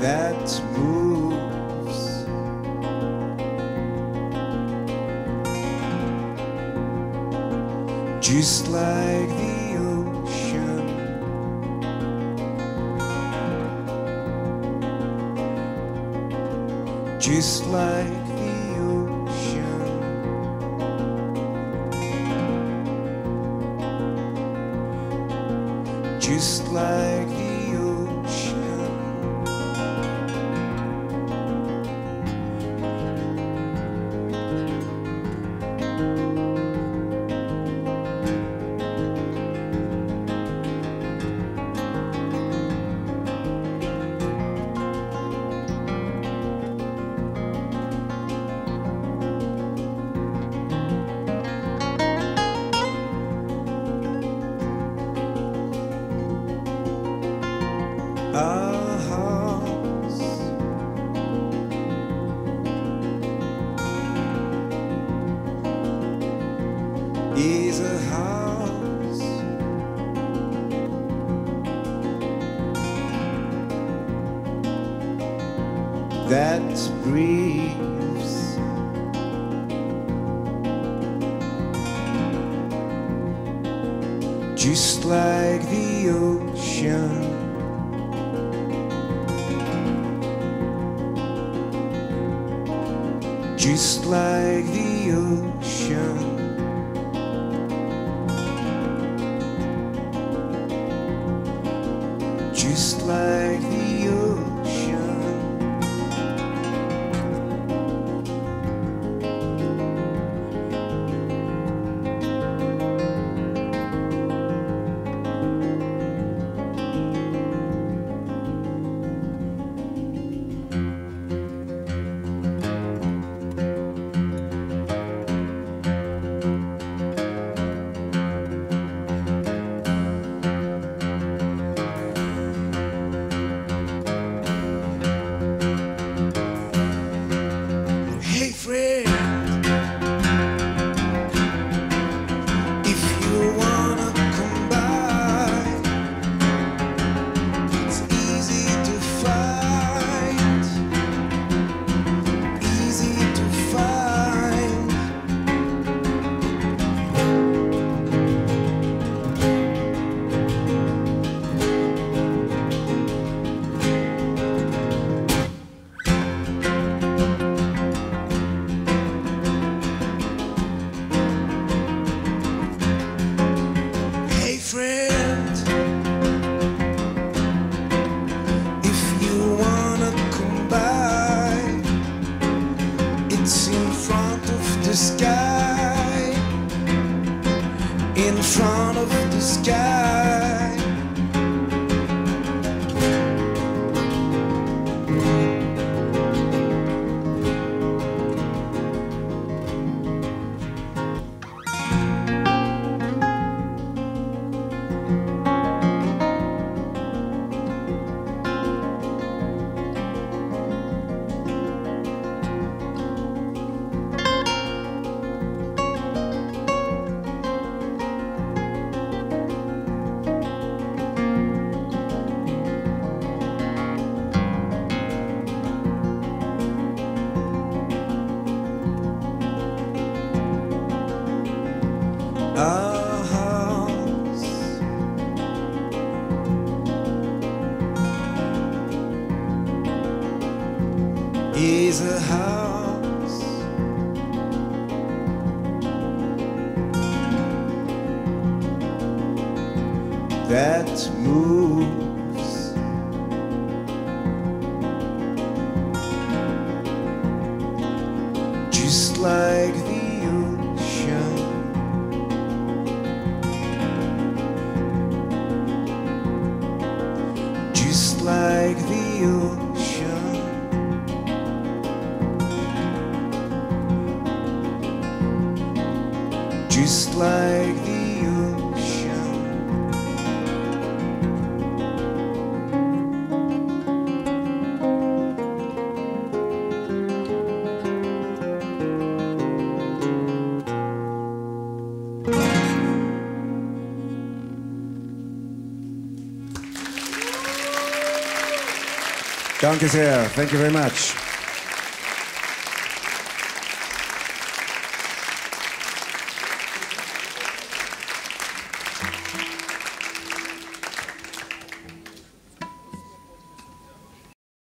that moves. Just like the ocean, just like the ocean, just like the our house, is a house, that breathes, just like the ocean, just like the ocean, just like the sky. Our house is a house, that moves, just like the ocean, just like the ocean, just like the Danke sehr. Thank you very much.